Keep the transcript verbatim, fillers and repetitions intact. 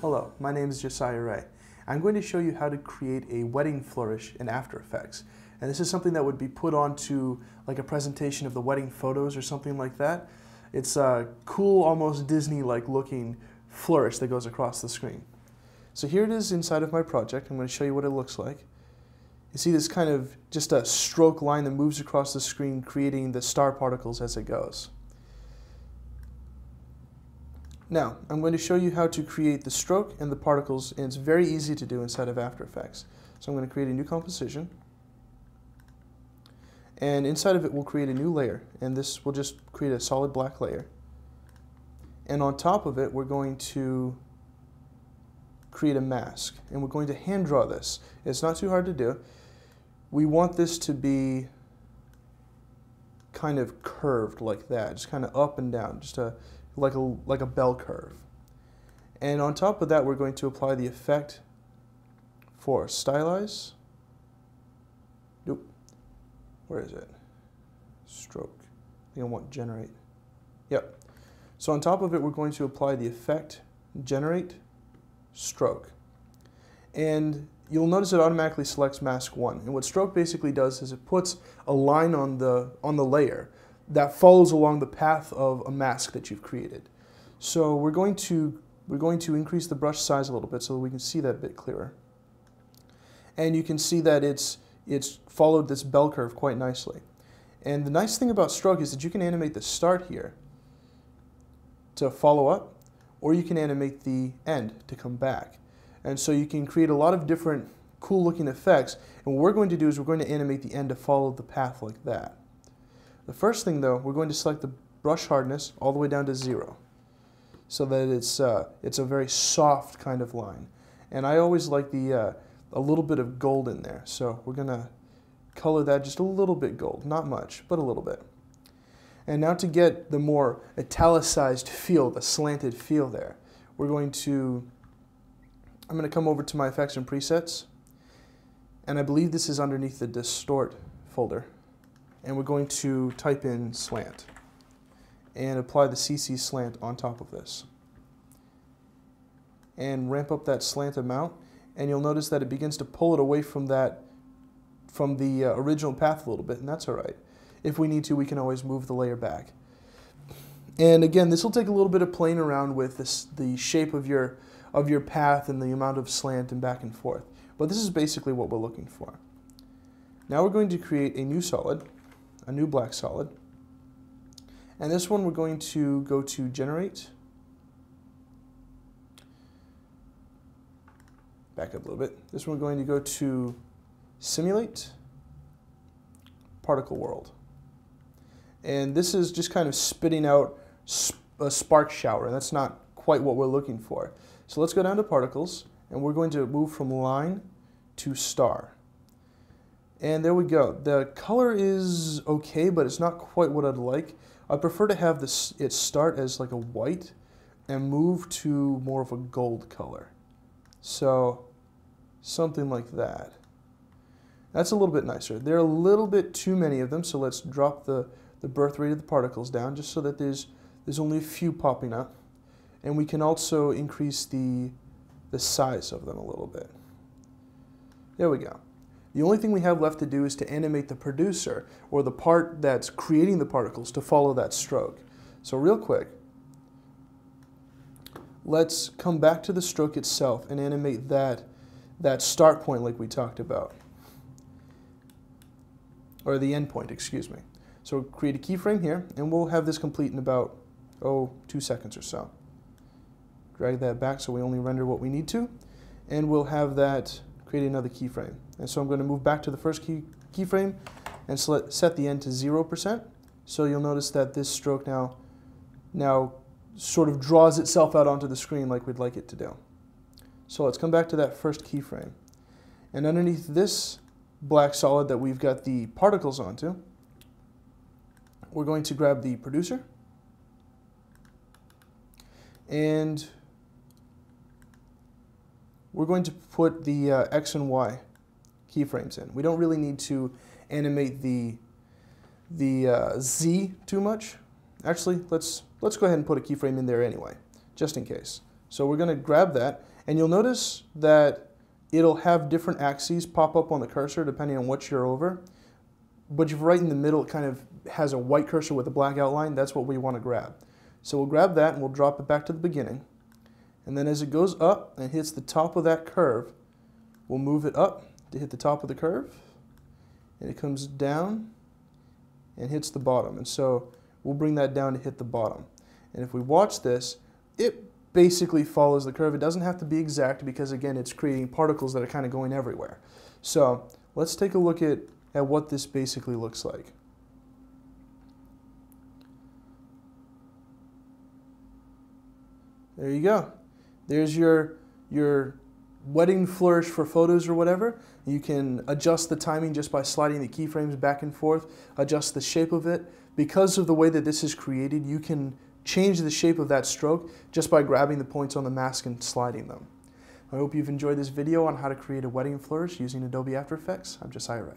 Hello, my name is Josiah Rea. I'm going to show you how to create a wedding flourish in After Effects. And this is something that would be put onto like a presentation of the wedding photos or something like that. It's a cool, almost Disney-like looking flourish that goes across the screen. So here it is inside of my project. I'm going to show you what it looks like. You see this kind of just a stroke line that moves across the screen, creating the star particles as it goes. Now, I'm going to show you how to create the stroke and the particles, and it's very easy to do inside of After Effects. So I'm going to create a new composition, and inside of it we'll create a new layer, and this will just create a solid black layer. And on top of it we're going to create a mask, and we're going to hand draw this. It's not too hard to do. We want this to be kind of curved like that, just kind of up and down, just a Like a, like a bell curve. And on top of that we're going to apply the effect for stylize. Nope. Where is it? Stroke. I think I want generate. Yep. So on top of it we're going to apply the effect generate stroke. And you'll notice it automatically selects mask one. And what stroke basically does is it puts a line on the on the layer that follows along the path of a mask that you've created. So we're going to we're going to increase the brush size a little bit so that we can see that a bit clearer. And you can see that it's it's followed this bell curve quite nicely. And the nice thing about stroke is that you can animate the start here to follow up, or you can animate the end to come back. And so you can create a lot of different cool looking effects. And what we're going to do is we're going to animate the end to follow the path like that. The first thing though, we're going to select the brush hardness all the way down to zero so that it's, uh, it's a very soft kind of line. And I always like the, uh, a little bit of gold in there, so we're going to color that just a little bit gold, not much, but a little bit. And now to get the more italicized feel, the slanted feel there, we're going to, I'm going to come over to my effects and presets, and I believe this is underneath the distort folder. And we're going to type in slant and apply the C C slant on top of this and ramp up that slant amount, and you'll notice that it begins to pull it away from that from the uh, original path a little bit, and that's alright. If we need to, we can always move the layer back. And again, this will take a little bit of playing around with this, the shape of your of your path and the amount of slant and back and forth, but this is basically what we're looking for. Now we're going to create a new solid, a new black solid, and this one we're going to go to generate, back up a little bit, this one we're going to go to simulate particle world, and this is just kind of spitting out a spark shower, and that's not quite what we're looking for. So let's go down to particles, and we're going to move from line to star. And there we go. The color is okay, but it's not quite what I'd like. I prefer to have this it start as like a white and move to more of a gold color. So something like that. That's a little bit nicer. There are a little bit too many of them, so let's drop the, the birth rate of the particles down just so that there's there's only a few popping up. And we can also increase the the size of them a little bit. There we go. The only thing we have left to do is to animate the producer, or the part that's creating the particles, to follow that stroke. So real quick, let's come back to the stroke itself and animate that, that start point like we talked about. Or the end point, excuse me. So create a keyframe here, and we'll have this complete in about, oh, two seconds or so. Drag that back so we only render what we need to, and we'll have that create another keyframe. And so I'm going to move back to the first key, keyframe and select, set the end to zero percent. So you'll notice that this stroke now, now sort of draws itself out onto the screen like we'd like it to do. So let's come back to that first keyframe. And underneath this black solid that we've got the particles onto, we're going to grab the producer and we're going to put the uh, X and Y keyframes in. We don't really need to animate the the uh, Z too much. Actually, let's let's go ahead and put a keyframe in there anyway, just in case. So we're going to grab that, And you'll notice that it'll have different axes pop up on the cursor depending on what you're over. But right in the middle, it kind of has a white cursor with a black outline. That's what we want to grab. So we'll grab that and we'll drop it back to the beginning. And then as it goes up and hits the top of that curve, we'll move it up to hit the top of the curve. And it comes down and hits the bottom. And so we'll bring that down to hit the bottom. And if we watch this, it basically follows the curve. It doesn't have to be exact because, again, it's creating particles that are kind of going everywhere. So let's take a look at, at what this basically looks like. There you go. There's your, your wedding flourish for photos or whatever. You can adjust the timing just by sliding the keyframes back and forth, adjust the shape of it. Because of the way that this is created, you can change the shape of that stroke just by grabbing the points on the mask and sliding them. I hope you've enjoyed this video on how to create a wedding flourish using Adobe After Effects. I'm Josiah Rea.